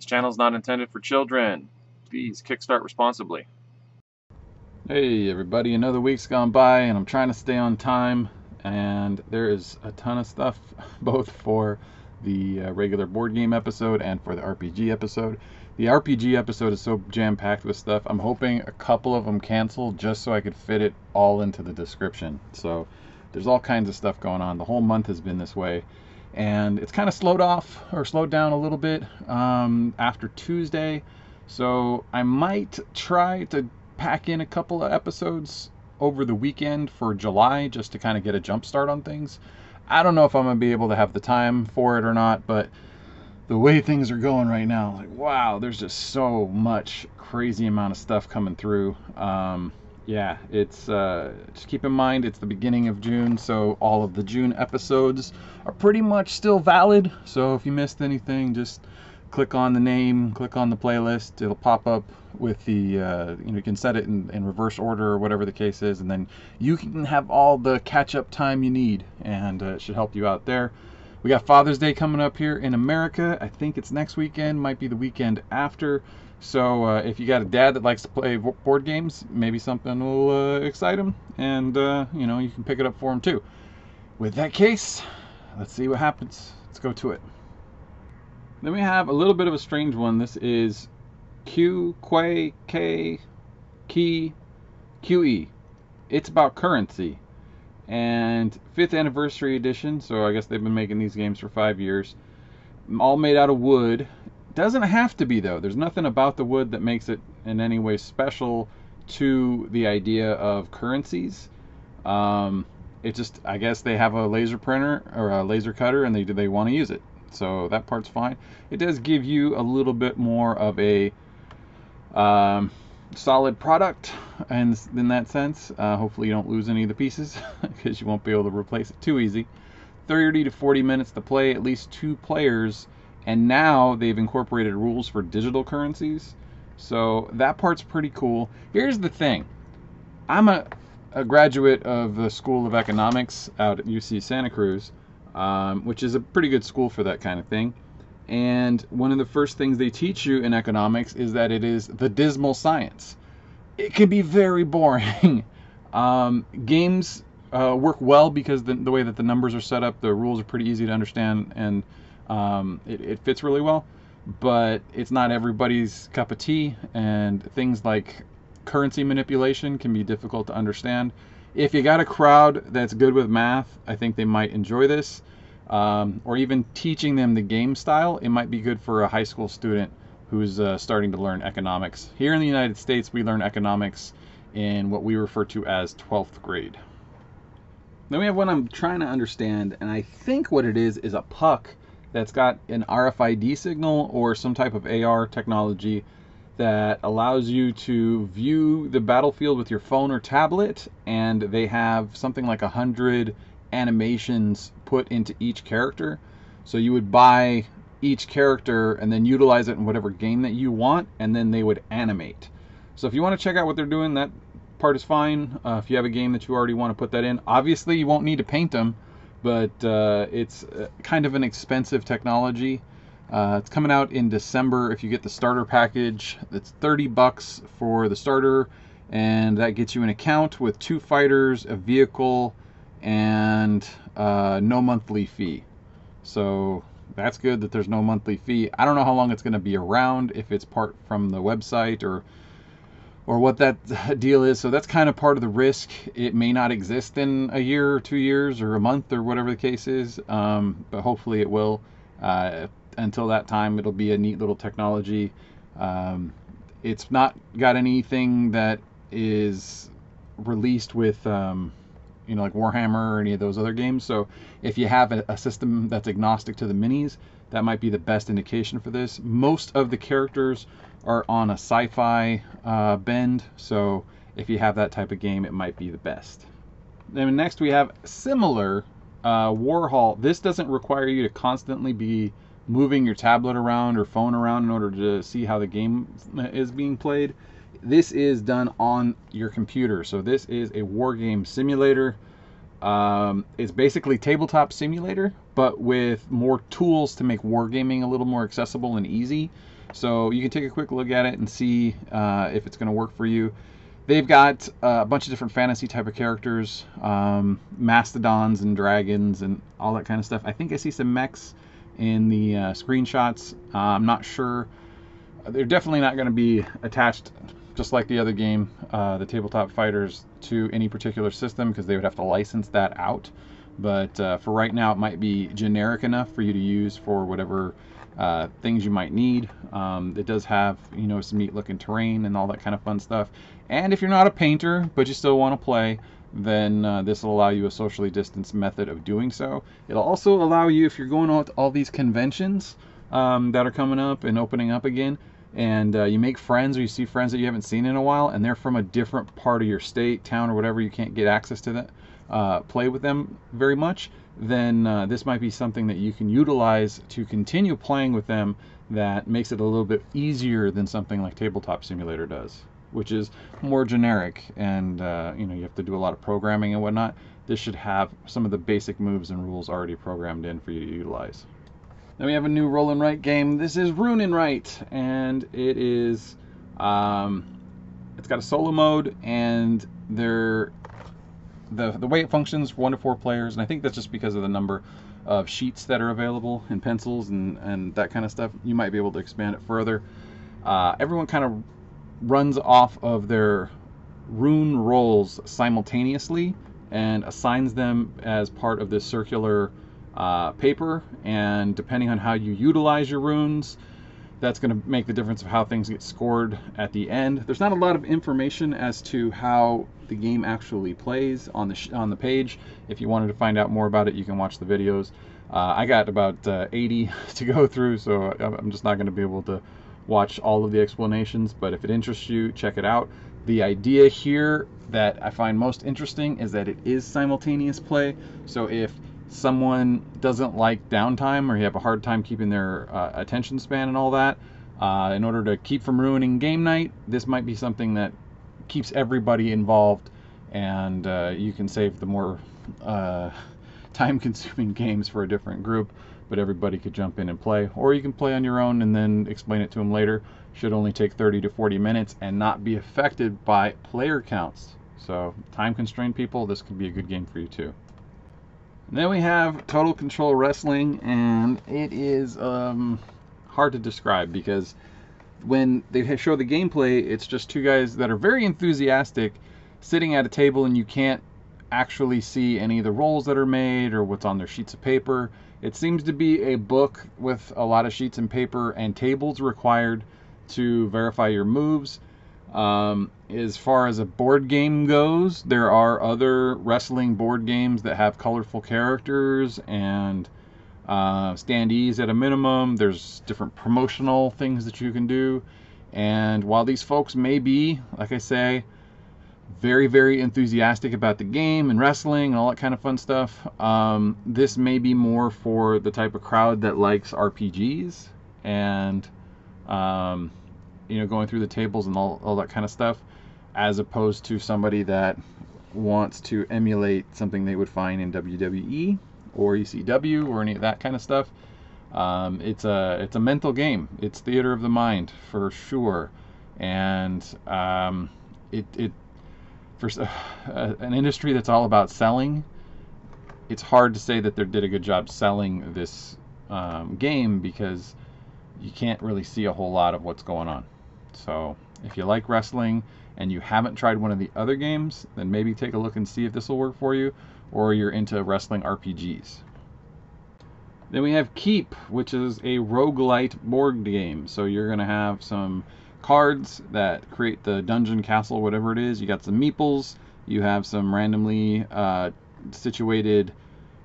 This channel is not intended for children. Please kickstart responsibly. Hey everybody, another week's gone by and I'm trying to stay on time, and there is a ton of stuff both for the regular board game episode and for the RPG episode. The RPG episode is so jam-packed with stuff, I'm hoping a couple of them cancel just so I could fit it all into the description. So there's all kinds of stuff going on. The whole month has been this way, and it's kind of slowed down a little bit after Tuesday. So I might try to pack in a couple of episodes over the weekend for July just to kind of get a jump start on things. I don't know if I'm going to be able to have the time for it or not, but the way things are going right now, like, wow, there's just so much crazy amount of stuff coming through. Yeah, it's just keep in mind it's the beginning of June, so all of the June episodes are pretty much still valid. So if you missed anything, just click on the name, click on the playlist, it'll pop up with the you can set it in reverse order or whatever the case is, and then you can have all the catch-up time you need, and it should help you out there. We got Father's Day coming up here in America. I think it's next weekend, might be the weekend after. So if you got a dad that likes to play board games, maybe something will excite him, and you can pick it up for him too. With that case, let's see what happens. Let's go to it. Then we have a little bit of a strange one. This is QE. It's about currency. And 5th anniversary edition, so I guess they've been making these games for 5 years. All made out of wood. Doesn't have to be, though. There's nothing about the wood that makes it in any way special to the idea of currencies. It just, I guess they have a laser printer or a laser cutter and they want to use it. So that part's fine. It does give you a little bit more of a solid product, and in that sense hopefully you don't lose any of the pieces because you won't be able to replace it too easy. 30 to 40 minutes to play, at least 2 players, and now they've incorporated rules for digital currencies, so that part's pretty cool. Here's the thing, I'm a graduate of the School of Economics out at UC Santa Cruz, which is a pretty good school for that kind of thing. And one of the first things they teach you in economics is that it is the dismal science. It can be very boring. Games work well because the way that the numbers are set up, the rules are pretty easy to understand, and it fits really well. But it's not everybody's cup of tea, and things like currency manipulation can be difficult to understand. If you got a crowd that's good with math, I think they might enjoy this. Or even teaching them the game style, it might be good for a high school student who's starting to learn economics. Here in the United States, we learn economics in what we refer to as 12th grade. Then we have one I'm trying to understand, and I think what it is a puck that's got an RFID signal or some type of AR technology that allows you to view the battlefield with your phone or tablet, and they have something like 100 animations put into each character, so you would buy each character and then utilize it in whatever game that you want, and then they would animate. So if you want to check out what they're doing, that part is fine. If you have a game that you already want to put that in, obviously you won't need to paint them, but it's kind of an expensive technology. It's coming out in December. If you get the starter package, that's $30 for the starter, and that gets you an account with 2 fighters, a vehicle, and no monthly fee. So that's good that there's no monthly fee. I don't know how long it's going to be around, if it's part from the website or what that deal is. So that's kind of part of the risk. It may not exist in a year or 2 years or a month or whatever the case is, but hopefully it will. Until that time, it'll be a neat little technology. It's not got anything that is released with like Warhammer or any of those other games. So if you have a system that's agnostic to the minis, that might be the best indication for this. Most of the characters are on a sci-fi bend, so if you have that type of game, it might be the best. Then next we have similar Warhall. This doesn't require you to constantly be moving your tablet around or phone around in order to see how the game is being played. This is done on your computer. So this is a war game simulator. It's basically tabletop simulator, but with more tools to make wargaming a little more accessible and easy. So you can take a quick look at it and see if it's going to work for you. They've got a bunch of different fantasy type of characters, mastodons and dragons and all that kind of stuff. I think I see some mechs in the screenshots. I'm not sure. They're definitely not going to be attached, just like the other game, the Tabletop Fighters, to any particular system, because they would have to license that out. But for right now, it might be generic enough for you to use for whatever things you might need. It does have, you know, some neat looking terrain and all that kind of fun stuff. And if you're not a painter but you still want to play, then this will allow you a socially distanced method of doing so. It'll also allow you, if you're going out to all these conventions that are coming up and opening up again, and you make friends or you see friends that you haven't seen in a while, and they're from a different part of your state, town, or whatever, you can't get access to that, play with them very much, then this might be something that you can utilize to continue playing with them that makes it a little bit easier than something like Tabletop Simulator does, which is more generic and you know, you have to do a lot of programming and whatnot. This should have some of the basic moves and rules already programmed in for you to utilize. Then we have a new Roll and Write game. This is Rune and Write, and it is it's got a solo mode, and the way it functions, 1 to 4 players, and I think that's just because of the number of sheets that are available and pencils and that kind of stuff. You might be able to expand it further. Everyone kind of runs off of their rune rolls simultaneously and assigns them as part of this circular paper, and depending on how you utilize your runes, that's going to make the difference of how things get scored at the end. There's not a lot of information as to how the game actually plays on the page. If you wanted to find out more about it, you can watch the videos. I got about 80 to go through, so I'm just not going to be able to watch all of the explanations, but if it interests you, check it out. The idea here that I find most interesting is that it is simultaneous play, so if someone doesn't like downtime, or you have a hard time keeping their attention span and all that, in order to keep from ruining game night, this might be something that keeps everybody involved, and you can save the more time-consuming games for a different group, but everybody could jump in and play. Or you can play on your own and then explain it to them later. Should only take 30 to 40 minutes and not be affected by player counts. So time-constrained people, this could be a good game for you too. And then we have Total Control Wrestling, and it is hard to describe, because when they show the gameplay, it's just two guys that are very enthusiastic sitting at a table, and you can't actually see any of the rolls that are made or what's on their sheets of paper. It seems to be a book with a lot of sheets and paper and tables required to verify your moves. As far as a board game goes, there are other wrestling board games that have colorful characters and standees at a minimum. There's different promotional things that you can do. And while these folks may be, like I say, very, very enthusiastic about the game and wrestling and all that kind of fun stuff, this may be more for the type of crowd that likes RPGs and you know, going through the tables and all that kind of stuff, as opposed to somebody that wants to emulate something they would find in WWE or ECW or any of that kind of stuff. It's a mental game. It's theater of the mind for sure, and for an industry that's all about selling, it's hard to say that they did a good job selling this game, because you can't really see a whole lot of what's going on. So if you like wrestling and you haven't tried one of the other games, then maybe take a look and see if this will work for you, or you're into wrestling RPGs. Then we have Keeyp, which is a roguelite board game. So you're going to have some cards that create the dungeon, castle, whatever it is. You got some meeples, you have some randomly situated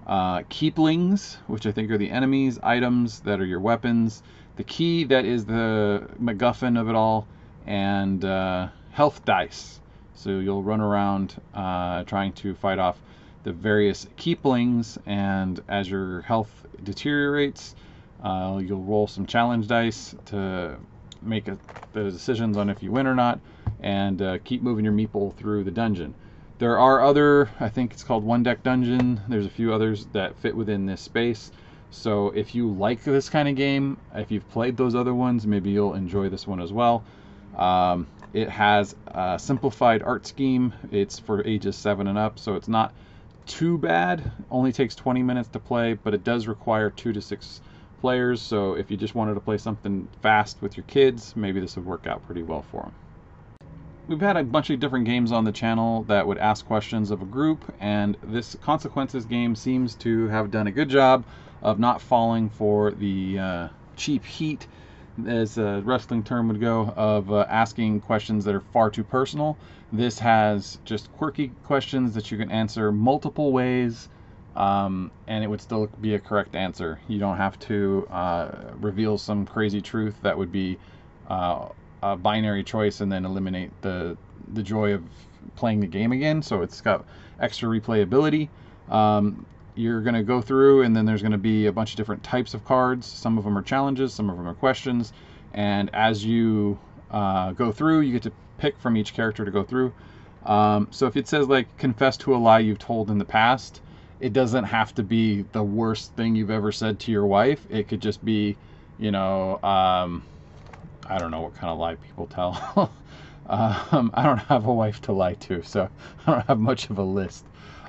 keeplings, which I think are the enemies, items that are your weapons, the key that is the MacGuffin of it all, and health dice. So you'll run around trying to fight off the various keeplings, and as your health deteriorates, you'll roll some challenge dice to make the decisions on if you win or not, and keep moving your meeple through the dungeon. There are other, I think it's called One Deck Dungeon. There's a few others that fit within this space. So if you like this kind of game, if you've played those other ones, maybe you'll enjoy this one as well. It has a simplified art scheme. It's for ages 7 and up, so it's not too bad. Only takes 20 minutes to play, but it does require 2 to 6 players. So if you just wanted to play something fast with your kids, maybe this would work out pretty well for them. We've had a bunch of different games on the channel that would ask questions of a group, and this Consequences game seems to have done a good job of not falling for the cheap heat, as a wrestling term would go, of asking questions that are far too personal. This has just quirky questions that you can answer multiple ways, and it would still be a correct answer. You don't have to reveal some crazy truth that would be a binary choice and then eliminate the joy of playing the game again. So it's got extra replayability. You're going to go through, and then there's going to be a bunch of different types of cards. Some of them are challenges, some of them are questions, and as you go through, you get to pick from each character to go through. So if it says like confess to a lie you've told in the past, it doesn't have to be the worst thing you've ever said to your wife. It could just be, you know, I don't know what kind of lie people tell. I don't have a wife to lie to, so I don't have much of a list.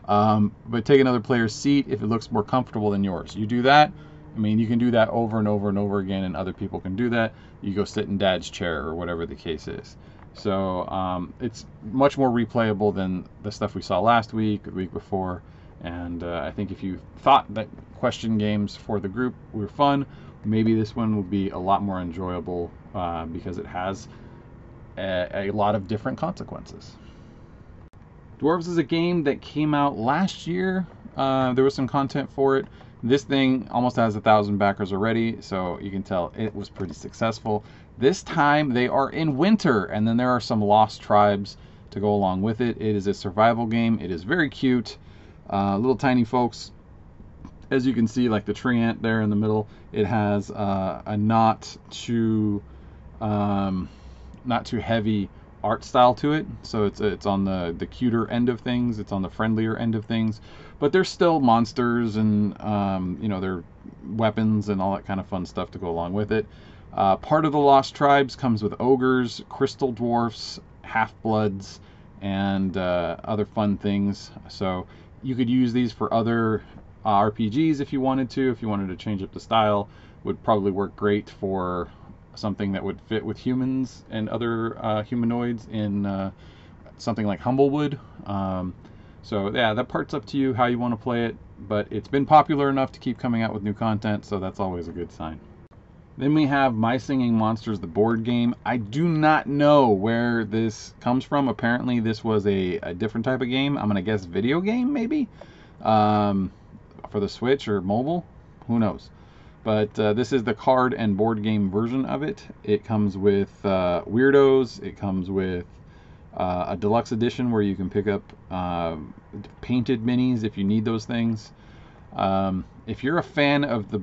But take another player's seat if it looks more comfortable than yours. You do that. I mean, you can do that over and over and over again, and other people can do that. You go sit in dad's chair or whatever the case is. So it's much more replayable than the stuff we saw last week, the week before. And I think if you thought that question games for the group were fun, maybe this one will be a lot more enjoyable because it has a lot of different consequences. Dwarves is a game that came out last year. There was some content for it. This thing almost has 1,000 backers already, so you can tell it was pretty successful. This time they are in winter, and then there are some lost tribes to go along with it. It is a survival game. It is very cute. Little tiny folks. As you can see, like the tree ant there in the middle, it has a not too heavy art style to it, so it's on the cuter end of things. It's on the friendlier end of things, but there's still monsters and you know, their weapons and all that kind of fun stuff to go along with it. Part of the lost tribes comes with ogres, crystal dwarfs, half-bloods, and other fun things. So you could use these for other RPGs if you wanted to. If you wanted to change up the style, would probably work great for something that would fit with humans and other humanoids in something like Humblewood. So yeah, that part's up to you how you want to play it, but it's been popular enough to keep coming out with new content, so that's always a good sign. Then we have My Singing Monsters, the board game. I do not know where this comes from. Apparently this was a different type of game. I'm gonna guess video game, maybe? For the Switch or mobile, who knows? But this is the card and board game version of it. It comes with Weirdos. It comes with a deluxe edition where you can pick up painted minis if you need those things. If you're a fan of the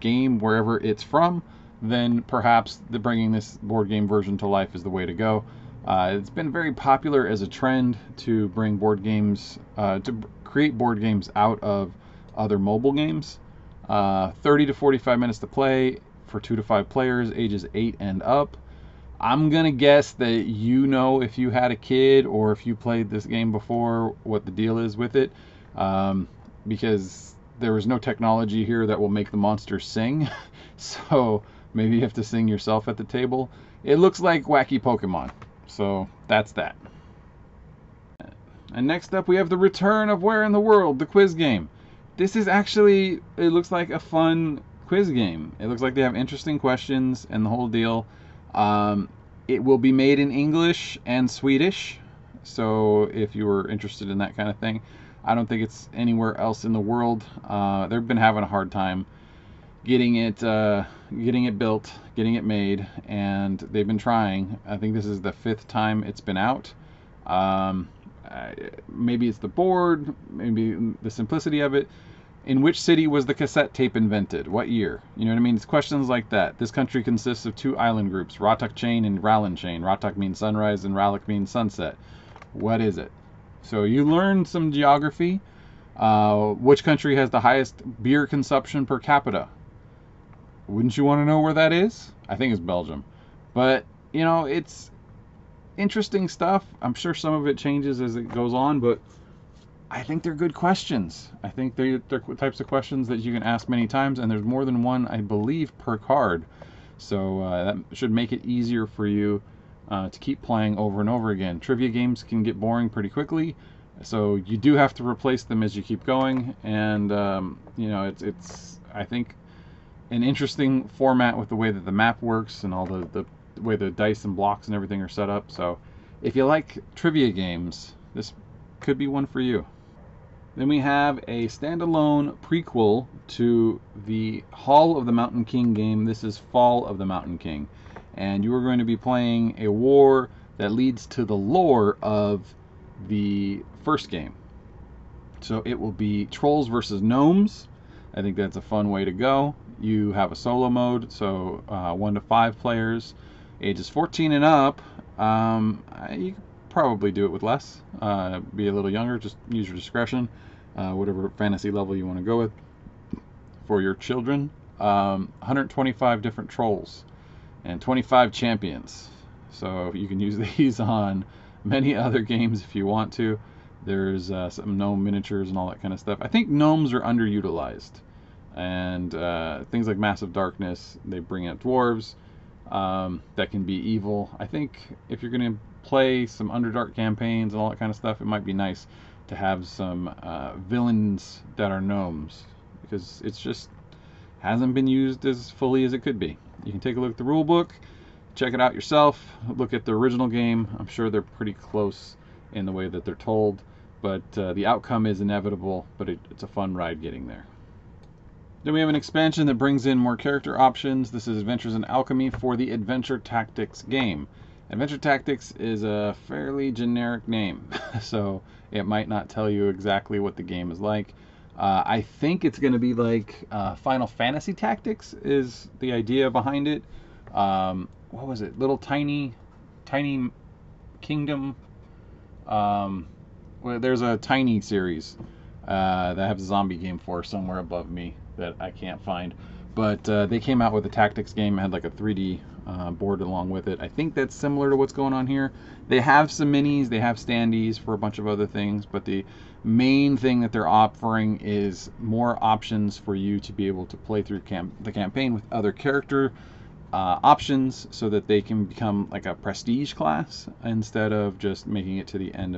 game wherever it's from, then perhaps bringing this board game version to life is the way to go. It's been very popular as a trend to bring board games, to create board games out of other mobile games. 30 to 45 minutes to play for 2 to 5 players, ages 8 and up. I'm gonna guess that, you know, if you had a kid or if you played this game before, what the deal is with it, because there was no technology here that will make the monster sing. So maybe you have to sing yourself at the table. It looks like wacky Pokemon. So that's that. And next up we have the return of Where in the World, the quiz game. This is actually, it looks like a fun quiz game. It looks like they have interesting questions and the whole deal. It will be made in English and Swedish, so if you were interested in that kind of thing. I don't think it's anywhere else in the world. They've been having a hard time getting it built, getting it made, and they've been trying. I think this is the 5th time it's been out. Maybe it's the board, maybe the simplicity of it. In which city was the cassette tape invented? What year? You know what I mean? It's questions like that. This country consists of 2 island groups, Rotok Chain and Rowland Chain. Rotok means sunrise and Rowlok means sunset. What is it? So you learn some geography. Which country has the highest beer consumption per capita? Wouldn't you want to know where that is? I think it's Belgium. But, you know, it's interesting stuff. I'm sure some of it changes as it goes on, but I think they're good questions. I think they're types of questions that you can ask many times, and there's more than one, I believe, per card. So that should make it easier for you to keep playing over and over again. Trivia games can get boring pretty quickly, so you do have to replace them as you keep going. And you know, it's I think an interesting format with the way that the map works and all the way the dice and blocks and everything are set up. So if you like trivia games, this could be one for you. Then we have a standalone prequel to the Fall of the Mountain King game. This is Fall of the Mountain King. And you are going to be playing a war that leads to the lore of the first game. So it will be trolls versus gnomes. I think that's a fun way to go. You have a solo mode, so 1 to 5 players, ages 14 and up. You can probably do it with less, be a little younger, just use your discretion, whatever fantasy level you want to go with for your children. 125 different trolls and 25 champions. So you can use these on many other games if you want to. There's some gnome miniatures and all that kind of stuff. I think gnomes are underutilized. And things like Massive Darkness, they bring out dwarves that can be evil. I think if you're going to play some Underdark campaigns and all that kind of stuff, it might be nice to have some villains that are gnomes, because it's just hasn't been used as fully as it could be. You can take a look at the rule book, check it out yourself, look at the original game. I'm sure they're pretty close in the way that they're told, but the outcome is inevitable, but it's a fun ride getting there. Then we have an expansion that brings in more character options. This is Adventures in Alchemy for the Adventure Tactics game. Adventure Tactics is a fairly generic name, so it might not tell you exactly what the game is like. I think it's going to be like Final Fantasy Tactics is the idea behind it. What was it? Little tiny kingdom. Well, there's a tiny series that I have a zombie game for somewhere above me that I can't find. But they came out with a tactics game, had like a 3D board along with it. I think that's similar to what's going on here. They have some minis, they have standees for a bunch of other things, but the main thing that they're offering is more options for you to be able to play through the campaign with other character options, so that they can become like a prestige class instead of just making it to the end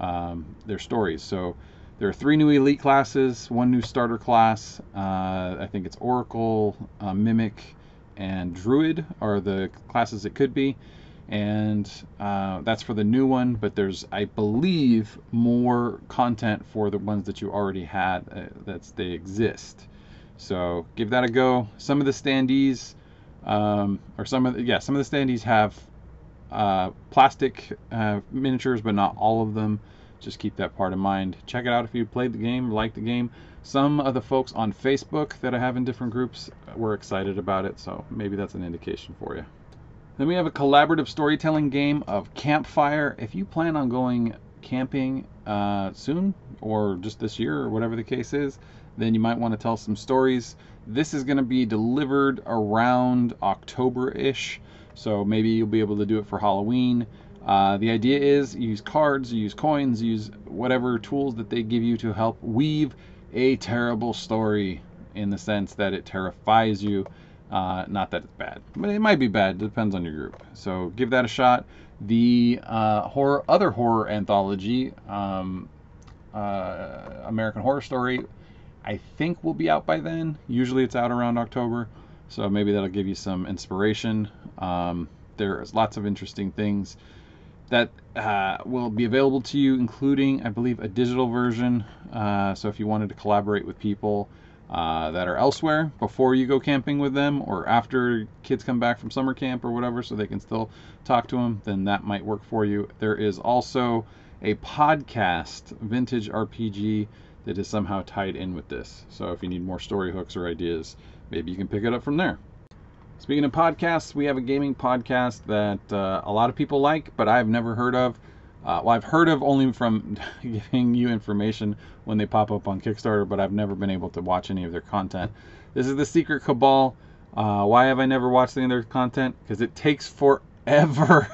of their stories. So there are 3 new elite classes, 1 new starter class. I think it's Oracle, Mimic, and Druid are the classes it could be. And that's for the new one, but there's, I believe, more content for the ones that you already had, they exist. So give that a go. Some of the standees, some of the standees have plastic miniatures, but not all of them. Just keep that part in mind. Check it out if you played the game, liked the game. Some of the folks on Facebook that I have in different groups were excited about it, so maybe that's an indication for you. Then we have a collaborative storytelling game of Campfire. If you plan on going camping soon, or just this year, or whatever the case is, then you might want to tell some stories. This is going to be delivered around October-ish, so maybe you'll be able to do it for Halloween. The idea is use cards, use coins, use whatever tools that they give you to help weave a terrible story, in the sense that it terrifies you. Not that it's bad, but it might be bad. Depends on your group. So give that a shot. The other horror anthology, American Horror Story, I think will be out by then. Usually it's out around October, so maybe that'll give you some inspiration. There's lots of interesting things that will be available to you, including, I believe, a digital version. So if you wanted to collaborate with people that are elsewhere before you go camping with them, or after kids come back from summer camp or whatever, so they can still talk to them, then that might work for you. There is also a podcast, Vintage RPG, that is somehow tied in with this. So if you need more story hooks or ideas, maybe you can pick it up from there. Speaking of podcasts, we have a gaming podcast that a lot of people like, but I've never heard of. Well, I've heard of only from giving you information when they pop up on Kickstarter, but I've never been able to watch any of their content. This is the Secret Cabal. Why have I never watched any of their content? Because it takes forever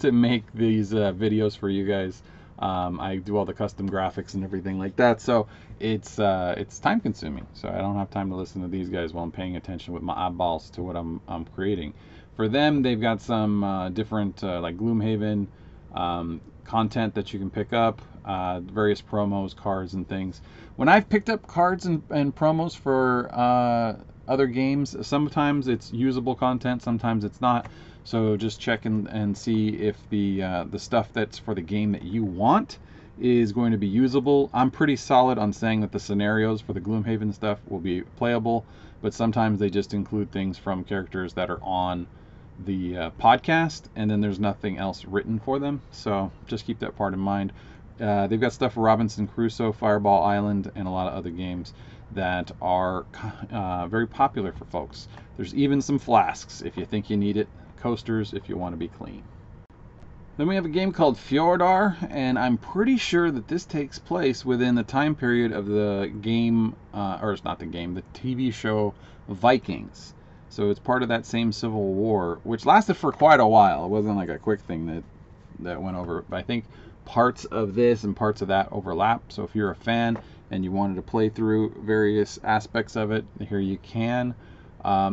to make these videos for you guys. I do all the custom graphics and everything like that, so it's time consuming. So I don't have time to listen to these guys while I'm paying attention with my eyeballs to what I'm creating. For them, they've got some different like Gloomhaven content that you can pick up, various promos, cards, and things. When I've picked up cards and promos for other games, sometimes it's usable content, sometimes it's not. So just check and see if the stuff that's for the game that you want is going to be usable. I'm pretty solid on saying that the scenarios for the Gloomhaven stuff will be playable, but sometimes they just include things from characters that are on the podcast, and then there's nothing else written for them. So just keep that part in mind. They've got stuff for Robinson Crusoe, Fireball Island, and a lot of other games that are very popular for folks. There's even some flasks if you think you need it. Coasters if you want to be clean. Then we have a game called Fjordar, and I'm pretty sure that this takes place within the time period of the game, or it's not the game, the TV show Vikings. So it's part of that same Civil War, which lasted for quite a while. It wasn't like a quick thing that went over. But I think parts of this and parts of that overlap. So if you're a fan and you wanted to play through various aspects of it, here you can.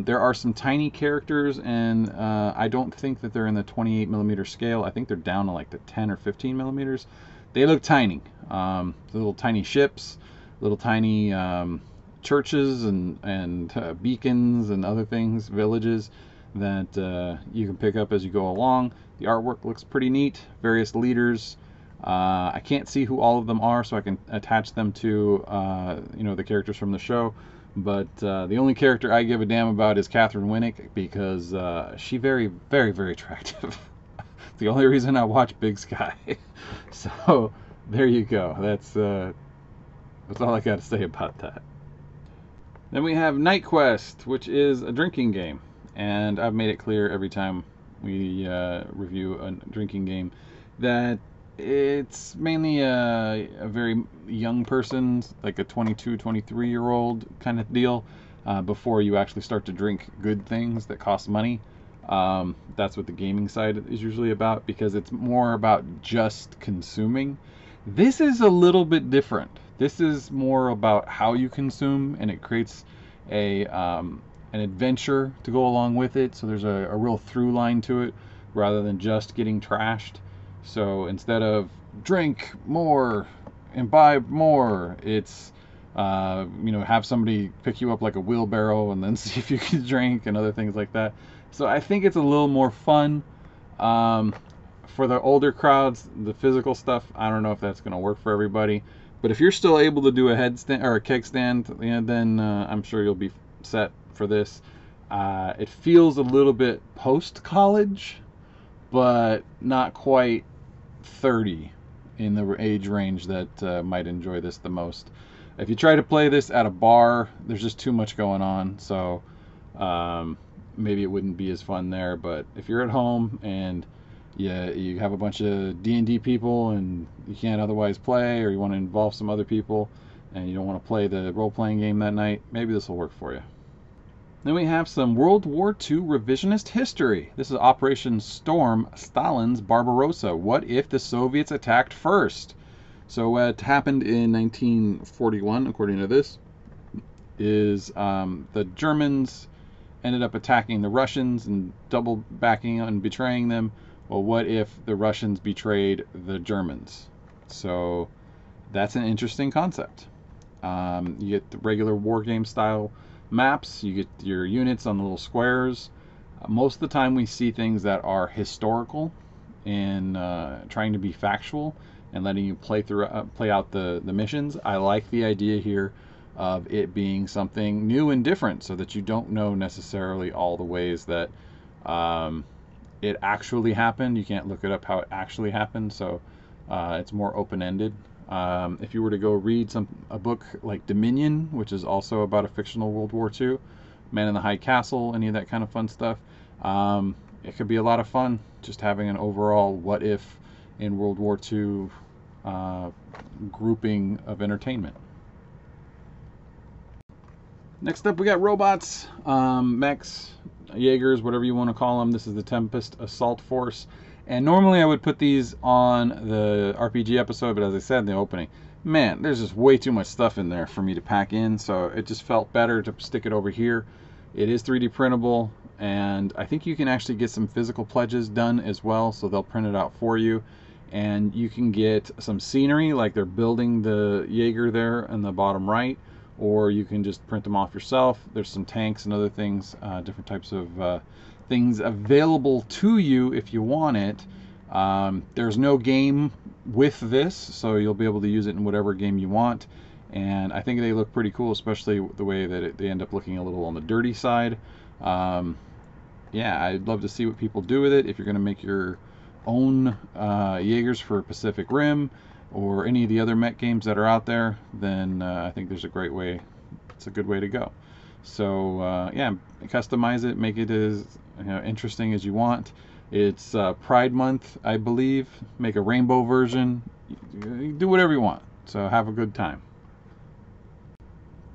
There are some tiny characters, and I don't think that they're in the 28mm scale. I think they're down to like the 10 or 15mm. They look tiny. Little tiny ships, little tiny churches and beacons and other things, villages that you can pick up as you go along. The artwork looks pretty neat. Various leaders. I can't see who all of them are, so I can attach them to the characters from the show. But the only character I give a damn about is Catherine Winnick, because she's very, very, very attractive. It's the only reason I watch Big Sky. So there you go. That's all I got to say about that. Then we have Night Quest, which is a drinking game, and I've made it clear every time we review a drinking game that it's mainly a very young person, like a 22, 23-year-old kind of deal, before you actually start to drink good things that cost money. That's what the gaming side is usually about, because it's more about just consuming. This is a little bit different. This is more about how you consume, and it creates an adventure to go along with it. So there's a real through line to it, rather than just getting trashed. So instead of drink more, imbibe more, it's, have somebody pick you up like a wheelbarrow and then see if you can drink and other things like that. So I think it's a little more fun. For the older crowds, the physical stuff, I don't know if that's going to work for everybody. But if you're still able to do a headstand or a keg stand, then I'm sure you'll be set for this. It feels a little bit post-college, but not quite 30 in the age range that might enjoy this the most. If you try to play this at a bar, there's just too much going on, so maybe it wouldn't be as fun there. But if you're at home and you have a bunch of D&D people and you can't otherwise play, or you want to involve some other people and you don't want to play the role-playing game that night, maybe this will work for you. Then we have some World War II revisionist history. This is Operation Storm, Stalin's Barbarossa. What if the Soviets attacked first? So what happened in 1941, according to this, is the Germans ended up attacking the Russians and double backing and betraying them. Well, what if the Russians betrayed the Germans? So that's an interesting concept. You get the regular war game style maps, you get your units on the little squares. Most of the time we see things that are historical and trying to be factual and letting you play out the missions. I like the idea here of it being something new and different, so that you don't know necessarily all the ways that it actually happened. You can't look it up how it actually happened, so it's more open-ended. If you were to go read a book like Dominion, which is also about a fictional World War II, Man in the High Castle, any of that kind of fun stuff, it could be a lot of fun just having an overall what if in World War II grouping of entertainment. Next up, we got robots, mechs, Jaegers, whatever you want to call them. This is the Tempest Assault Force. And normally I would put these on the RPG episode, but as I said in the opening, man, there's just way too much stuff in there for me to pack in, so it just felt better to stick it over here. It is 3D printable, and I think you can actually get some physical pledges done as well, so they'll print it out for you. And you can get some scenery, like they're building the Jaeger there in the bottom right, or you can just print them off yourself. There's some tanks and other things, different types of things available to you if you want it. There's no game with this, so you'll be able to use it in whatever game you want. And I think they look pretty cool, especially the way that they end up looking a little on the dirty side. Yeah, I'd love to see what people do with it. If you're going to make your own Jaegers for Pacific Rim, or any of the other mech games that are out there, then I think there's a great way, it's a good way to go. So yeah, customize it, make it as interesting as you want. It's Pride Month, I believe. Make a rainbow version, do whatever you want, so have a good time.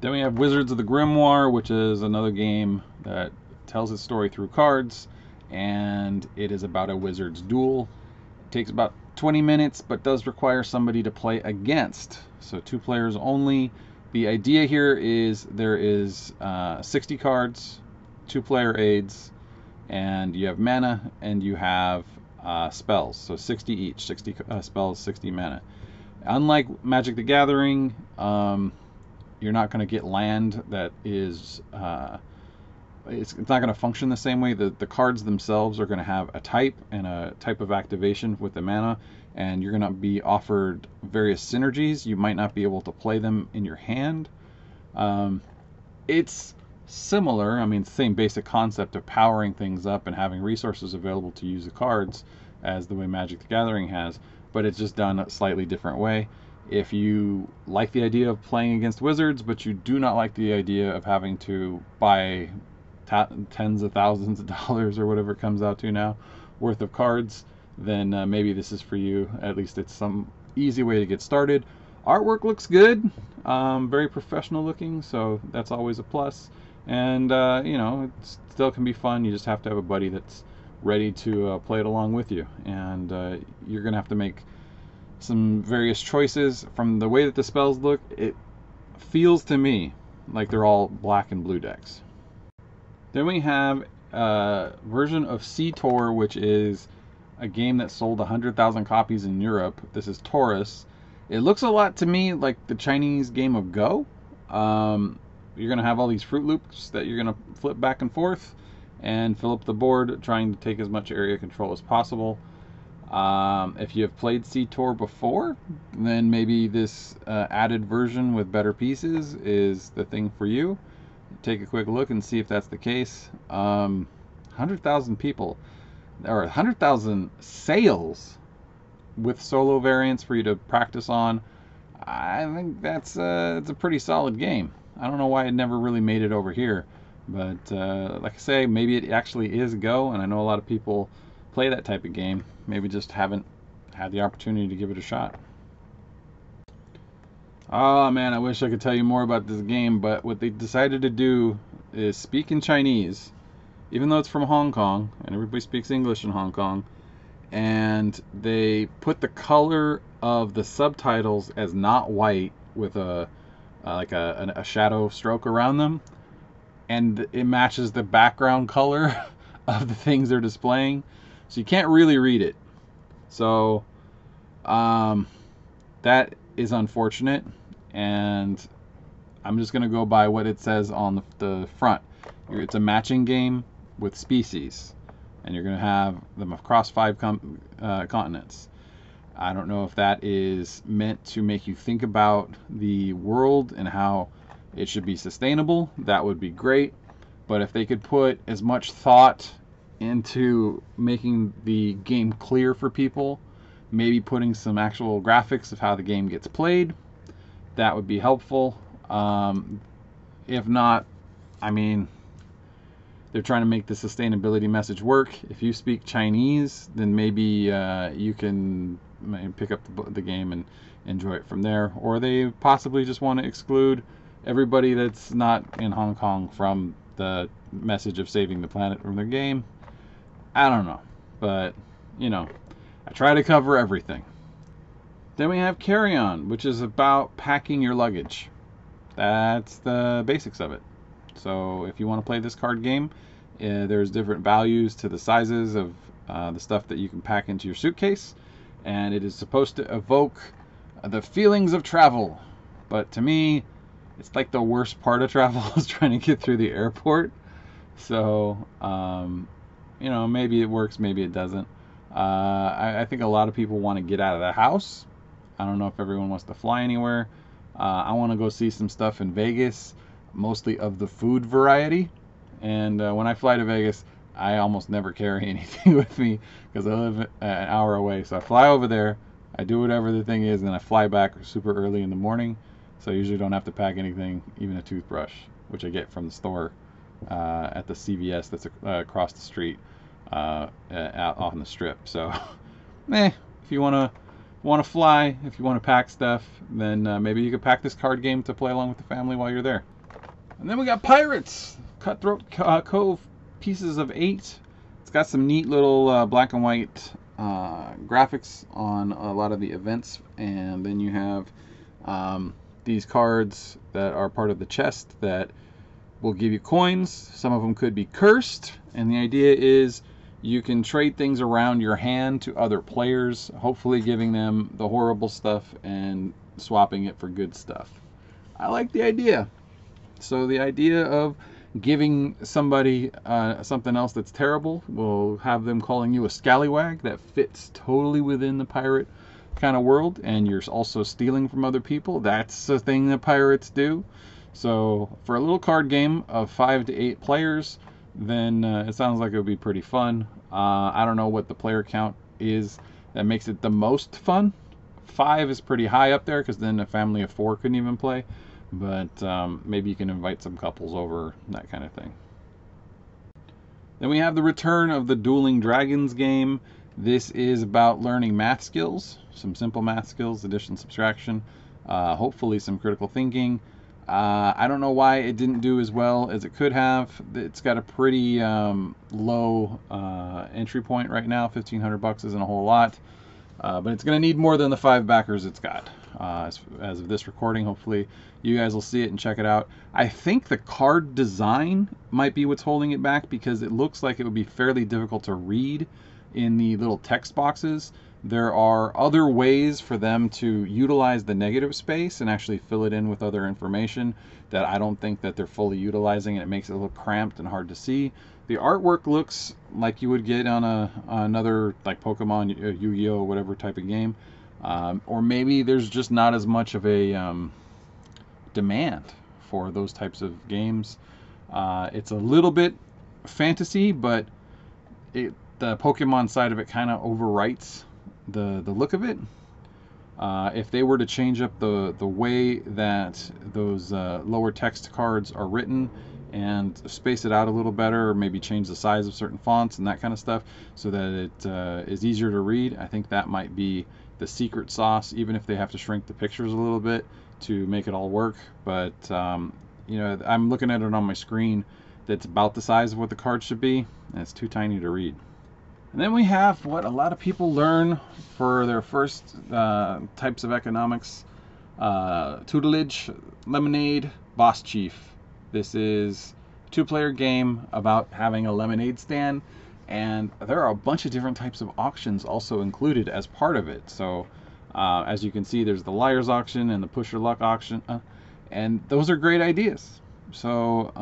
Then we have Wizards of the Grimoire, which is another game that tells its story through cards, and it is about a wizard's duel. It takes about 20 minutes, but does require somebody to play against, so 2 players only. The idea here is there is 60 cards, 2 player aids, and you have mana and you have spells, so 60 each, 60 spells, 60 mana. Unlike Magic the Gathering, you're not going to get land that is it's not going to function the same way. The cards themselves are going to have a type and a type of activation with the mana, and you're going to be offered various synergies. You might not be able to play them in your hand. It's similar, I mean, same basic concept of powering things up and having resources available to use the cards as the way Magic the Gathering has, but it's just done a slightly different way. If you like the idea of playing against wizards, but you do not like the idea of having to buy tens of thousands of dollars or whatever it comes out to now worth of cards, then maybe this is for you. At least it's some easy way to get started. Artwork looks good, very professional looking, so that's always a plus. And you know, it still can be fun. You just have to have a buddy that's ready to play it along with you, and you're gonna have to make some various choices. From the way that the spells look, it feels to me like they're all black and blue decks. Then we have a version of KTOR, which is a game that sold 100,000 copies in Europe. This is Torus. It looks a lot to me like the Chinese game of Go. You're going to have all these Fruit Loops that you're going to flip back and forth and fill up the board, trying to take as much area control as possible. If you have played KTOR before, then maybe this added version with better pieces is the thing for you. Take a quick look and see if that's the case. 100,000 people, or 100,000 sales with solo variants for you to practice on. I think that's it's a pretty solid game. I don't know why it never really made it over here, but like I say, maybe it actually is Go, and I know a lot of people play that type of game, maybe just haven't had the opportunity to give it a shot. Oh man, I wish I could tell you more about this game, but what they decided to do is speak in Chinese, even though it's from Hong Kong, and everybody speaks English in Hong Kong, and they put the color of the subtitles as not white with a like a shadow stroke around them, and it matches the background color of the things they're displaying, so you can't really read it. So that is unfortunate, and I'm just gonna go by what it says on the front. It's a matching game with species, and you're gonna have them across 5 continents. I don't know if that is meant to make you think about the world and how it should be sustainable. That would be great, but if they could put as much thought into making the game clear for people, maybe putting some actual graphics of how the game gets played, that would be helpful. If not, I mean, They're trying to make the sustainability message work. If you speak Chinese, then maybe you can pick up the game and enjoy it from there. Or they possibly just want to exclude everybody that's not in Hong Kong from the message of saving the planet from their game. I don't know. But, you know, I try to cover everything. Then we have carry-on, which is about packing your luggage. That's the basics of it. So if you want to play this card game, there's different values to the sizes of the stuff that you can pack into your suitcase. And it is supposed to evoke the feelings of travel. But to me, it's like the worst part of travel is trying to get through the airport. So, you know, maybe it works, maybe it doesn't. I think a lot of people want to get out of the house. I don't know if everyone wants to fly anywhere. I want to go see some stuff in Vegas, mostly of the food variety. And when I fly to Vegas, I almost never carry anything with me because I live an hour away. So I fly over there, I do whatever the thing is, and then I fly back super early in the morning. So I usually don't have to pack anything, even a toothbrush, which I get from the store at the CVS that's across the street out on the strip. So, if you want to fly, if you want to pack stuff, then maybe you could pack this card game to play along with the family while you're there. And then we got Pirates! Cutthroat Cove, pieces of 8. It's got some neat little black and white graphics on a lot of the events. And then you have these cards that are part of the chest that will give you coins. Some of them could be cursed. And the idea is you can trade things around your hand to other players, hopefully giving them the horrible stuff and swapping it for good stuff. I like the idea. So the idea of giving somebody something else that's terrible will have them calling you a scallywag. That fits totally within the pirate kind of world. And you're also stealing from other people. That's the thing that pirates do. So for a little card game of 5 to 8 players, then it sounds like it would be pretty fun. I don't know what the player count is that makes it the most fun. 5 is pretty high up there because then a family of 4 couldn't even play. But maybe you can invite some couples over, that kind of thing. Then we have the return of the Dueling Dragons game. This is about learning math skills, some simple math skills, addition, subtraction, hopefully some critical thinking. I don't know why it didn't do as well as it could have. It's got a pretty low entry point right now. $1,500 isn't a whole lot. But it's going to need more than the 5 backers it's got. As of this recording, hopefully you guys will see it and check it out. I think the card design might be what's holding it back because it looks like it would be fairly difficult to read in the little text boxes. There are other ways for them to utilize the negative space and actually fill it in with other information that I don't think that they're fully utilizing, and it makes it look cramped and hard to see. The artwork looks like you would get on another like Pokemon, Yu-Gi-Oh, whatever type of game. Or maybe there's just not as much of a demand for those types of games. It's a little bit fantasy, but the Pokemon side of it kind of overwrites the look of it. If they were to change up the way that those lower text cards are written and space it out a little better, or maybe change the size of certain fonts and that kind of stuff so that it is easier to read, I think that might be the secret sauce, even if they have to shrink the pictures a little bit to make it all work. But you know, I'm looking at it on my screen that's about the size of what the card should be, and it's too tiny to read. And then we have what a lot of people learn for their first types of economics, tutelage, lemonade, boss chief. This is a 2-player game about having a lemonade stand, and there are a bunch of different types of auctions also included as part of it. So as you can see, there's the liar's auction and the push your luck auction, and those are great ideas. So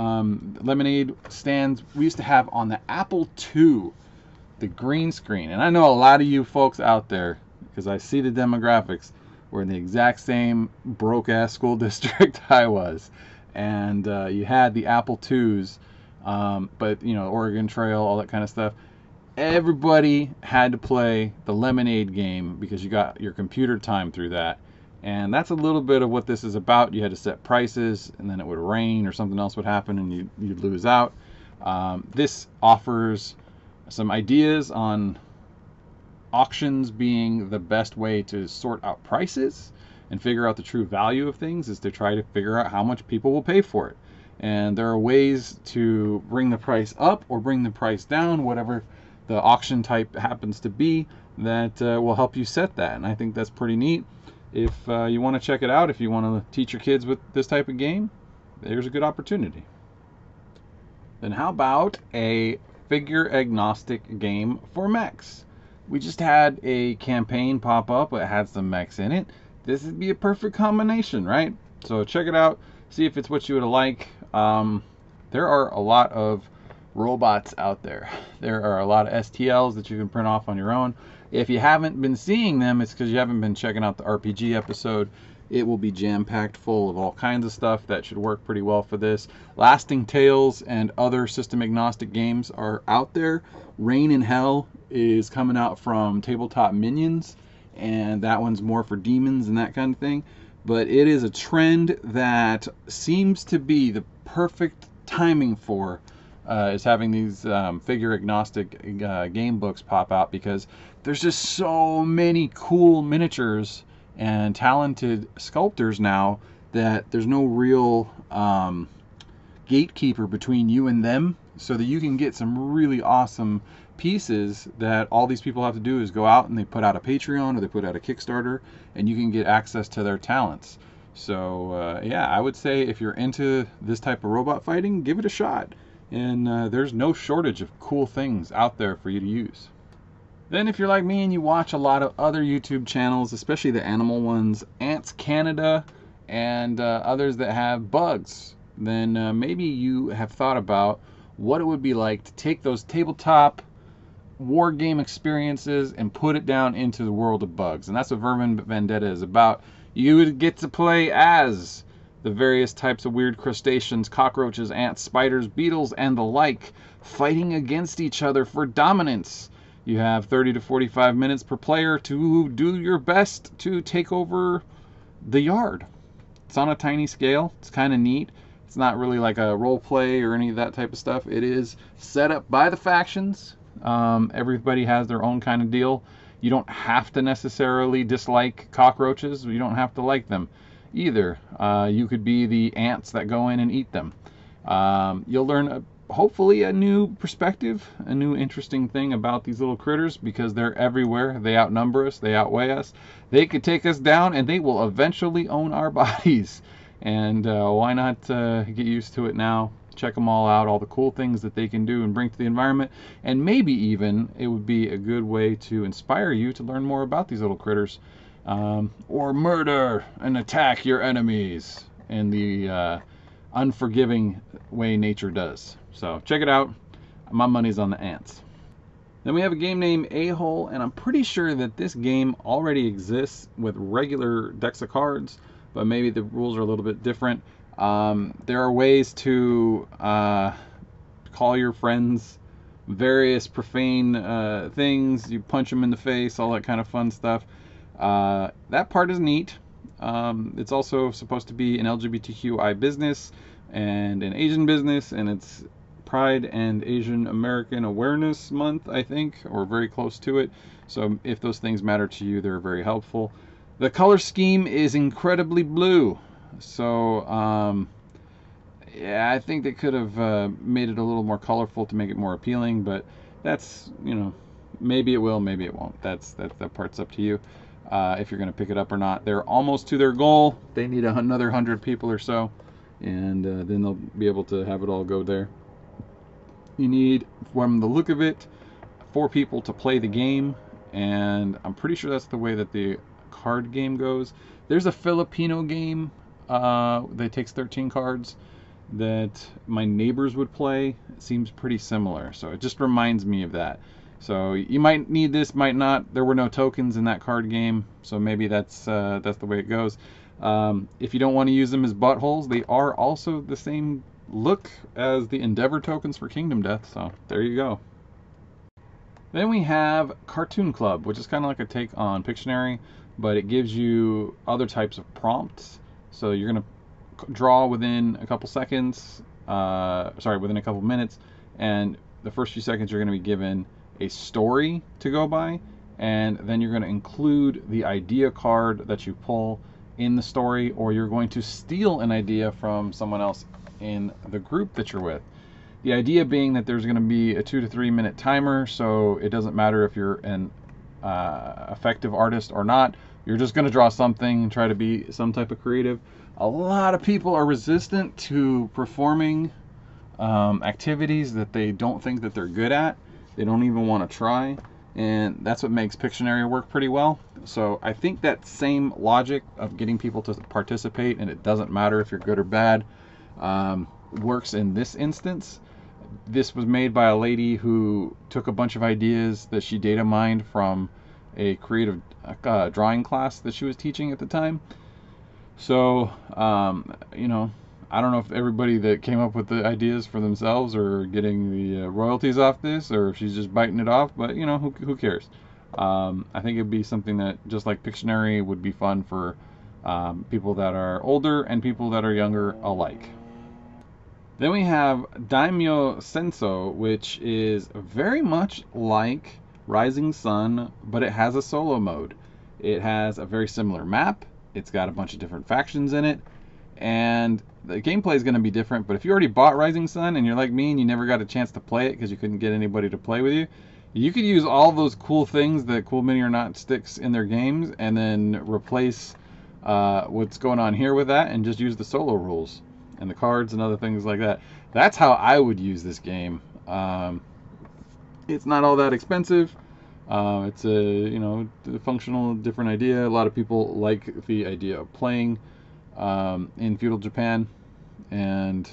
lemonade stands we used to have on the Apple II, the green screen, and I know a lot of you folks out there, because I see the demographics, were in the exact same broke ass school district I was, and you had the Apple IIs. But, you know, Oregon Trail, all that kind of stuff. Everybody had to play the lemonade game because you got your computer time through that. And that's a little bit of what this is about. You had to set prices, and then it would rain or something else would happen, and you'd lose out. This offers some ideas on auctions being the best way to sort out prices and figure out the true value of things, is to try to figure out how much people will pay for it. And there are ways to bring the price up or bring the price down, whatever the auction type happens to be, that will help you set that. And I think that's pretty neat. If you want to check it out, if you want to teach your kids with this type of game, there's a good opportunity. Then how about a figure agnostic game for mechs? We just had a campaign pop up that had some mechs in it. This would be a perfect combination, right? So check it out. See if it's what you would like. There are a lot of robots out there. There are a lot of STLs that you can print off on your own. If you haven't been seeing them, it's because you haven't been checking out the RPG episode. It will be jam-packed full of all kinds of stuff that should work pretty well for this. Lasting Tales and other system-agnostic games are out there. Rain in Hell is coming out from Tabletop Minions, and that one's more for demons and that kind of thing. But it is a trend that seems to be the perfect timing for is having these figure agnostic game books pop out, because there's just so many cool miniatures and talented sculptors now that there's no real gatekeeper between you and them, so that you can get some really awesome pieces that all these people have to do is go out and they put out a Patreon or they put out a Kickstarter, and you can get access to their talents. So yeah, I would say if you're into this type of robot fighting, give it a shot. And there's no shortage of cool things out there for you to use. Then if you're like me and you watch a lot of other YouTube channels, especially the animal ones, Ants Canada and others that have bugs, then maybe you have thought about what it would be like to take those tabletop war game experiences and put it down into the world of bugs. And that's what Vermin Vendetta is about. You would get to play as the various types of weird crustaceans, cockroaches, ants, spiders, beetles, and the like, fighting against each other for dominance. You have 30 to 45 minutes per player to do your best to take over the yard. It's on a tiny scale. It's kind of neat. It's not really like a role play or any of that type of stuff. It is set up by the factions. Everybody has their own kind of deal. You don't have to necessarily dislike cockroaches. You don't have to like them either. You could be the ants that go in and eat them. You'll learn, hopefully, a new perspective, a new interesting thing about these little critters, because they're everywhere. They outnumber us. They outweigh us. They could take us down, and they will eventually own our bodies. And why not get used to it now? Check them all out, all the cool things that they can do and bring to the environment. And maybe even it would be a good way to inspire you to learn more about these little critters. Or murder and attack your enemies in the unforgiving way nature does. So check it out. My money's on the ants. Then we have a game named A-Hole, and I'm pretty sure that this game already exists with regular decks of cards, but maybe the rules are a little bit different. There are ways to call your friends various profane things. You punch them in the face, all that kind of fun stuff. That part is neat. It's also supposed to be an LGBTQI business and an Asian business, and it's Pride and Asian American Awareness Month, I think, or very close to it. So if those things matter to you, they're very helpful. The color scheme is incredibly blue. So, yeah, I think they could have made it a little more colorful to make it more appealing, but that's, you know, maybe it will, maybe it won't. That part's up to you if you're going to pick it up or not. They're almost to their goal. They need another 100 people or so, and then they'll be able to have it all go there. You need, from the look of it, 4 people to play the game, and I'm pretty sure that's the way that the card game goes. There's a Filipino game that takes 13 cards that my neighbors would play. It seems pretty similar, so it just reminds me of that. So you might need this, might not. There were no tokens in that card game, so maybe that's the way it goes. If you don't want to use them as buttholes, they are also the same look as the Endeavor tokens for Kingdom Death, so there you go. Then we have Cartoon Club, which is kind of like a take on Pictionary, but it gives you other types of prompts. So you're going to draw within a couple minutes, and the first few seconds you're going to be given a story to go by, and then you're going to include the idea card that you pull in the story, or you're going to steal an idea from someone else in the group that you're with. The idea being that there's going to be a 2 to 3 minute timer, so it doesn't matter if you're an effective artist or not. You're just going to draw something and try to be some type of creative. A lot of people are resistant to performing activities that they don't think that they're good at. They don't even want to try, and that's what makes Pictionary work pretty well. So I think that same logic of getting people to participate, and it doesn't matter if you're good or bad, works in this instance. This was made by a lady who took a bunch of ideas that she data mined from a creative drawing class that she was teaching at the time. So, you know, I don't know if everybody that came up with the ideas for themselves are getting the royalties off this, or if she's just biting it off, but, you know, who cares? I think it'd be something that, just like Pictionary, would be fun for people that are older and people that are younger alike. Then we have Daimyo Senso, which is very much like Rising Sun, but it has a solo mode. It has a very similar map, it's got a bunch of different factions in it, and the gameplay is going to be different, but if you already bought Rising Sun and you're like me and you never got a chance to play it because you couldn't get anybody to play with you, you could use all those cool things that Cool Mini or Not sticks in their games and then replace what's going on here with that and just use the solo rules and the cards and other things like that. That's how I would use this game. It's not all that expensive. It's a, you know, functional, different idea. A lot of people like the idea of playing in feudal Japan, and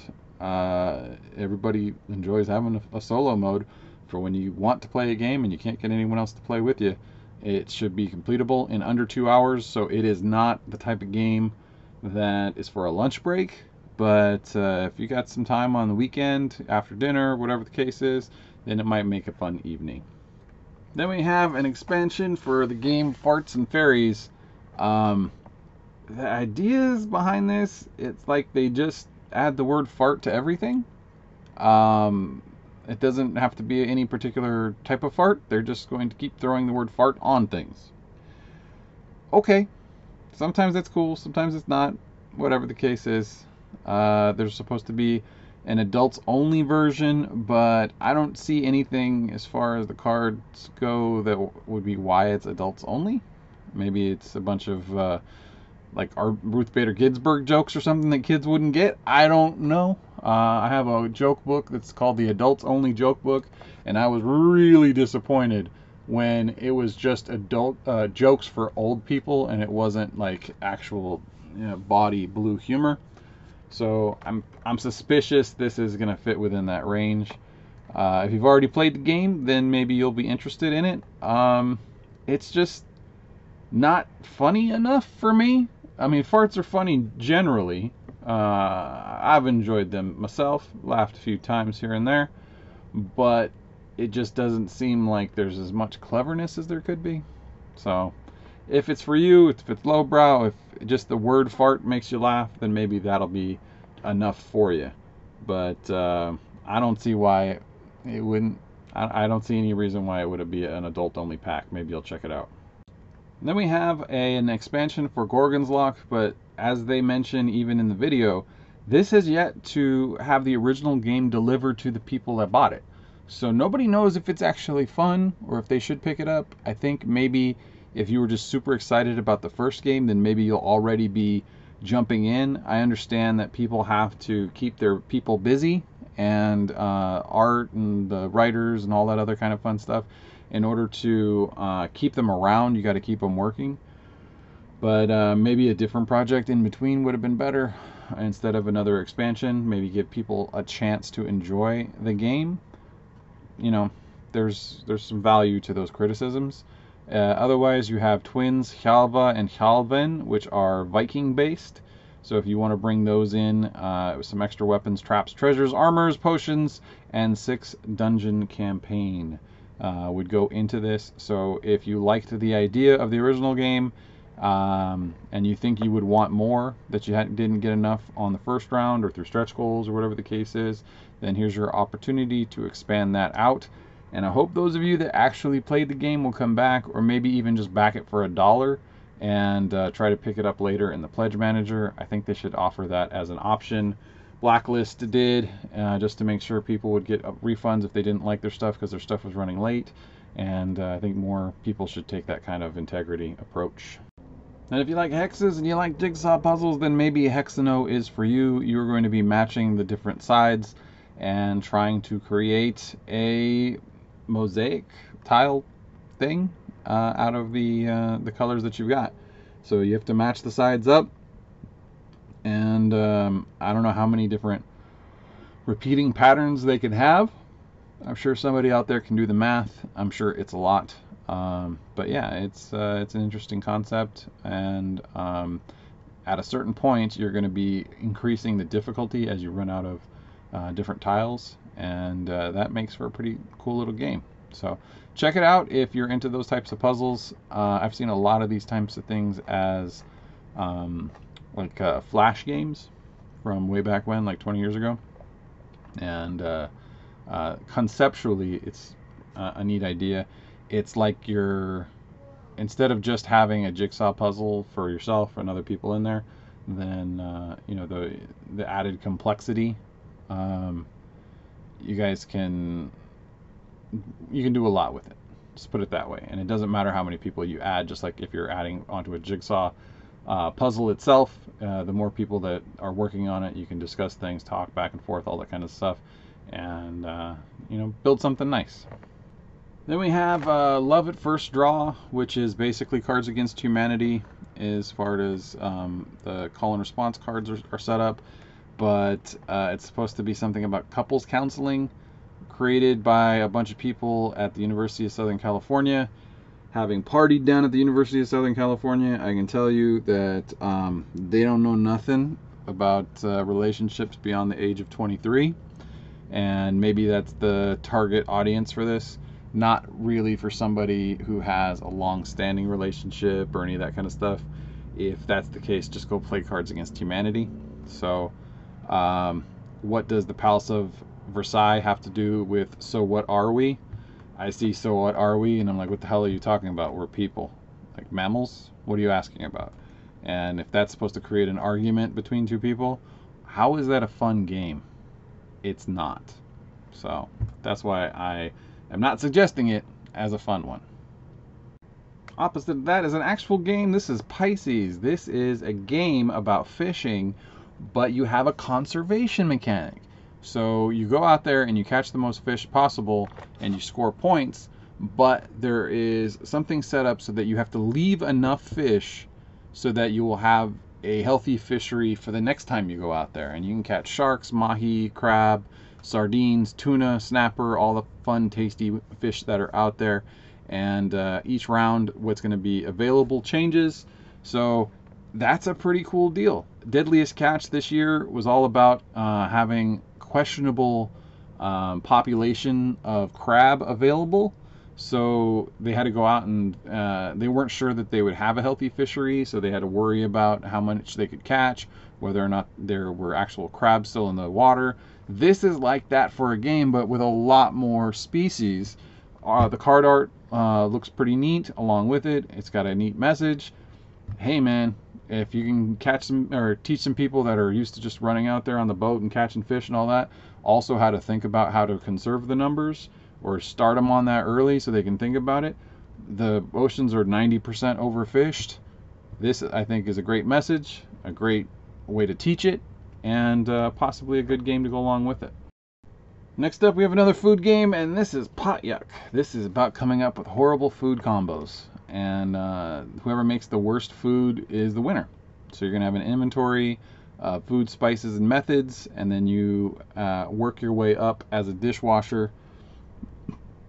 everybody enjoys having a solo mode for when you want to play a game and you can't get anyone else to play with you. It should be completable in under 2 hours, so it is not the type of game that is for a lunch break. But if you got some time on the weekend, after dinner, whatever the case is, then it might make a fun evening. Then we have an expansion for the game Farts and Fairies. The ideas behind this, it's like they just add the word fart to everything. It doesn't have to be any particular type of fart. They're just going to keep throwing the word fart on things. Okay. Sometimes that's cool. Sometimes it's not. Whatever the case is. There's supposed to be an adults only version, but I don't see anything as far as the cards go that would be why it's adults only. Maybe it's a bunch of like our Ruth Bader Ginsburg jokes or something that kids wouldn't get. I don't know. I have a joke book that's called the Adults Only Joke Book, and I was really disappointed when it was just adult jokes for old people and it wasn't like actual, you know, body blue humor. So I'm suspicious this is going to fit within that range. If you've already played the game, then maybe you'll be interested in it. It's just not funny enough for me. I mean, farts are funny generally. I've enjoyed them myself. Laughed a few times here and there. But it just doesn't seem like there's as much cleverness as there could be. So if it's for you, if it's lowbrow, if just the word fart makes you laugh, then maybe that'll be enough for you. But I don't see why it wouldn't. I don't see any reason why it would be an adult-only pack. Maybe I'll check it out. And then we have an expansion for Gorgon's Lock, but as they mention even in the video, this has yet to have the original game delivered to the people that bought it. So nobody knows if it's actually fun or if they should pick it up. I think maybe if you were just super excited about the first game, then maybe you'll already be jumping in. I understand that people have to keep their people busy and art and the writers and all that other kind of fun stuff. In order to keep them around, you got to keep them working. But maybe a different project in between would have been better instead of another expansion. Maybe give people a chance to enjoy the game. You know, there's some value to those criticisms. Otherwise, you have twins Hjalva and Hjalven, which are Viking based. So if you want to bring those in, with some extra weapons, traps, treasures, armors, potions, and 6 dungeon campaign would go into this. So if you liked the idea of the original game, and you think you would want more that you didn't get enough on the first round or through stretch goals or whatever the case is, then here's your opportunity to expand that out. And I hope those of you that actually played the game will come back, or maybe even just back it for $1 and try to pick it up later in the Pledge Manager. I think they should offer that as an option. Blacklist did, just to make sure people would get refunds if they didn't like their stuff because their stuff was running late. And I think more people should take that kind of integrity approach. And if you like hexes and you like jigsaw puzzles, then maybe Hexano is for you. You're going to be matching the different sides and trying to create a mosaic tile thing out of the colors that you've got. So you have to match the sides up, and I don't know how many different repeating patterns they can have. I'm sure somebody out there can do the math. I'm sure it's a lot, but yeah, it's an interesting concept. And at a certain point, you're going to be increasing the difficulty as you run out of different tiles, and that makes for a pretty cool little game. So check it out if you're into those types of puzzles. I've seen a lot of these types of things as flash games from way back when, like 20 years ago, and conceptually it's a neat idea. It's like instead of just having a jigsaw puzzle for yourself and other people in there, then the added complexity, you can do a lot with it, just put it that way. And it doesn't matter how many people you add, just like if you're adding onto a jigsaw puzzle itself, the more people that are working on it, you can discuss things, talk back and forth, all that kind of stuff, and build something nice. Then we have Love at First Draw, which is basically Cards Against Humanity as far as the call and response cards are set up, but it's supposed to be something about couples counseling, created by a bunch of people at the University of Southern California. Having partied down at the University of Southern California, I can tell you that they don't know nothing about relationships beyond the age of 23, and maybe that's the target audience for this. Not really for somebody who has a long-standing relationship or any of that kind of stuff. If that's the case, just go play Cards Against Humanity. So what does the Palace of Versailles have to do with So What Are We? I see So What Are We, and I'm like, what the hell are you talking about? We're people. Like, mammals? What are you asking about? And if that's supposed to create an argument between two people, how is that a fun game? It's not. So that's why I am not suggesting it as a fun one. Opposite of that is an actual game. This is Pisces. This is a game about fishing, but you have a conservation mechanic. So you go out there and you catch the most fish possible and you score points, but there is something set up so that you have to leave enough fish so that you will have a healthy fishery for the next time you go out there. And you can catch sharks, mahi, crab, sardines, tuna, snapper, all the fun, tasty fish that are out there. And each round, what's going to be available changes. So that's a pretty cool deal. Deadliest Catch this year was all about having questionable population of crab available, so they had to go out and they weren't sure that they would have a healthy fishery, so they had to worry about how much they could catch, whether or not there were actual crabs still in the water. This is like that for a game, but with a lot more species. The card art looks pretty neat along with it. It's got a neat message. Hey man, if you can catch some or teach some people that are used to just running out there on the boat and catching fish and all that, also how to think about how to conserve the numbers or start them on that early so they can think about it. The oceans are 90% overfished. This, I think, is a great message, a great way to teach it, and possibly a good game to go along with it. Next up, we have another food game, and this is Pot Yuck. This is about coming up with horrible food combos, and whoever makes the worst food is the winner. So you're going to have an inventory of food, spices, and methods, and then you work your way up as a dishwasher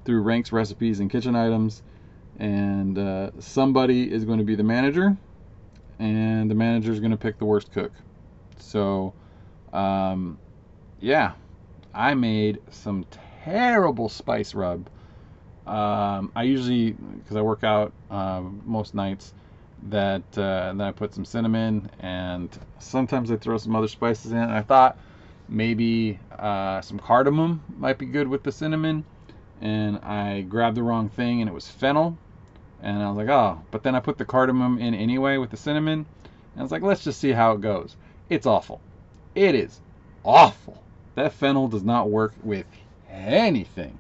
through ranks, recipes, and kitchen items. And somebody is going to be the manager, and the manager is going to pick the worst cook. So, yeah. I made some terrible spice rub. I usually, because I work out most nights, that and then I put some cinnamon, and sometimes I throw some other spices in. I thought maybe some cardamom might be good with the cinnamon, and I grabbed the wrong thing and it was fennel, and I was like, oh, but then I put the cardamom in anyway with the cinnamon, and I was like, let's just see how it goes. It's awful. It is awful. That fennel does not work with anything.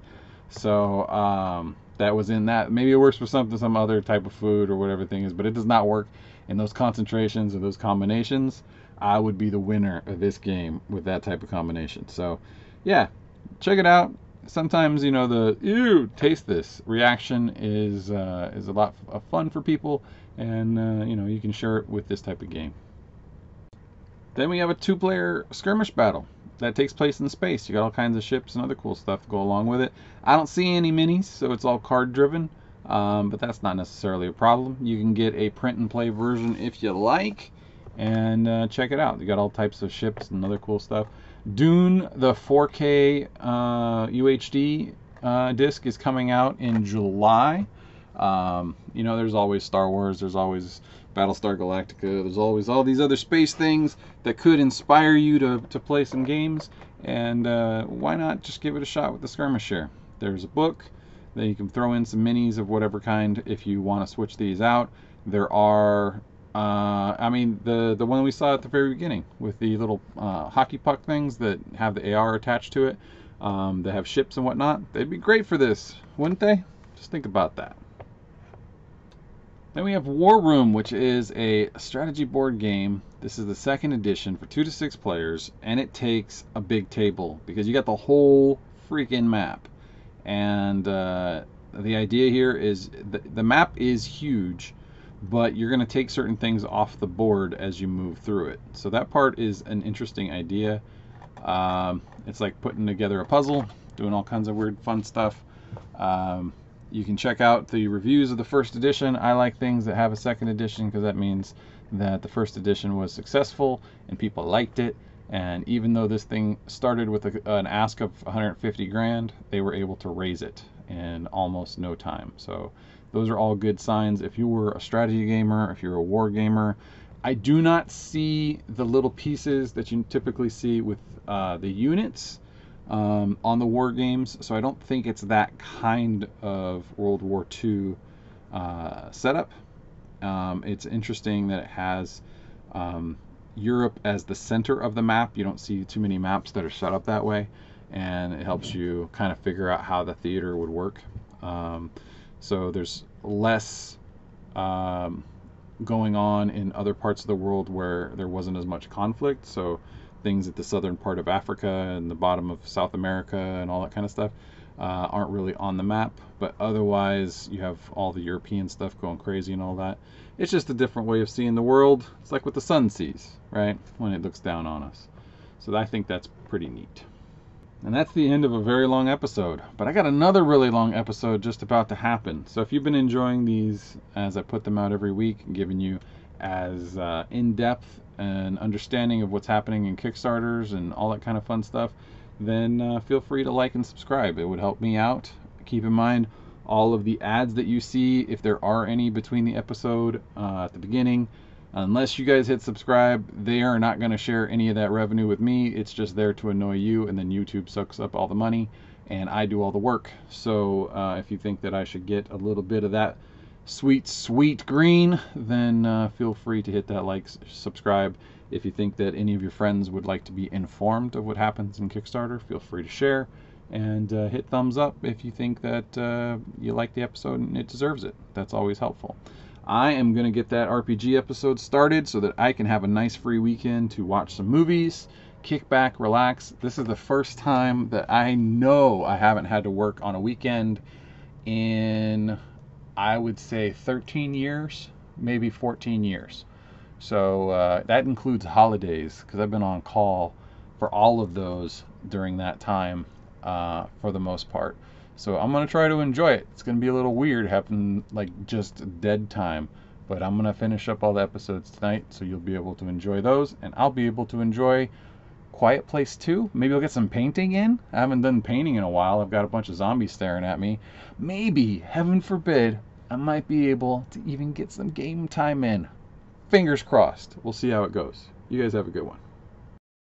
So that was in that. Maybe it works for something, some other type of food or whatever thing is, but it does not work in those concentrations or those combinations. I would be the winner of this game with that type of combination. So yeah, check it out. Sometimes, you know, the ew, taste this reaction is a lot of fun for people, and you know, you can share it with this type of game. Then we have a two-player skirmish battle that takes place in space. You got all kinds of ships and other cool stuff to go along with it. I don't see any minis, so it's all card-driven, but that's not necessarily a problem. You can get a print-and-play version if you like, and check it out. You got all types of ships and other cool stuff. Dune, the 4K UHD disc, is coming out in July. You know, there's always Star Wars, there's always Battlestar Galactica, there's always all these other space things that could inspire you to play some games, and why not just give it a shot with the skirmisher? There's a book that you can throw in some minis of whatever kind if you want to switch these out. There are I mean, the one we saw at the very beginning with the little hockey puck things that have the AR attached to it, that have ships and whatnot. They'd be great for this, wouldn't they? Just think about that. Then we have War Room, which is a strategy board game. This is the second edition for 2 to 6 players, and it takes a big table because you got the whole freaking map. And the idea here is the map is huge, but you're going to take certain things off the board as you move through it. So that part is an interesting idea. It's like putting together a puzzle, doing all kinds of weird fun stuff. You can check out the reviews of the first edition. I like things that have a second edition because that means that the first edition was successful and people liked it. And even though this thing started with an ask of 150 grand, they were able to raise it in almost no time. So those are all good signs. If you were a strategy gamer, if you're a war gamer, I do not see the little pieces that you typically see with the units on the war games, so I don't think it's that kind of World War II setup. It's interesting that it has Europe as the center of the map. You don't see too many maps that are set up that way, and it helps you kind of figure out how the theater would work. So there's less going on in other parts of the world where there wasn't as much conflict, so things at the southern part of Africa and the bottom of South America and all that kind of stuff aren't really on the map, but otherwise you have all the European stuff going crazy and all that. It's just a different way of seeing the world. It's like what the sun sees, right, when it looks down on us. So I think that's pretty neat. And that's the end of a very long episode, but I got another really long episode just about to happen. So if you've been enjoying these as I put them out every week and giving you as in-depth an understanding of what's happening in Kickstarters and all that kind of fun stuff, then feel free to like and subscribe. It would help me out. Keep in mind, all of the ads that you see, if there are any between the episode at the beginning, unless you guys hit subscribe, they are not going to share any of that revenue with me. It's just there to annoy you, and then YouTube sucks up all the money and I do all the work. So if you think that I should get a little bit of that sweet, sweet green, then feel free to hit that like, subscribe. If you think that any of your friends would like to be informed of what happens in Kickstarter, feel free to share, and hit thumbs up if you think that you like the episode and it deserves it. That's always helpful. I am going to get that RPG episode started so that I can have a nice free weekend to watch some movies, kick back, relax. This is the first time that I know I haven't had to work on a weekend in, I would say, 13 years, maybe 14 years. So that includes holidays, because I've been on call for all of those during that time for the most part. So I'm going to try to enjoy it. It's going to be a little weird having like just dead time, but I'm going to finish up all the episodes tonight, so you'll be able to enjoy those, and I'll be able to enjoy Quiet Place 2. Maybe I'll get some painting in. I haven't done painting in a while. I've got a bunch of zombies staring at me. Maybe, heaven forbid, I might be able to even get some game time in. Fingers crossed. We'll see how it goes. You guys have a good one.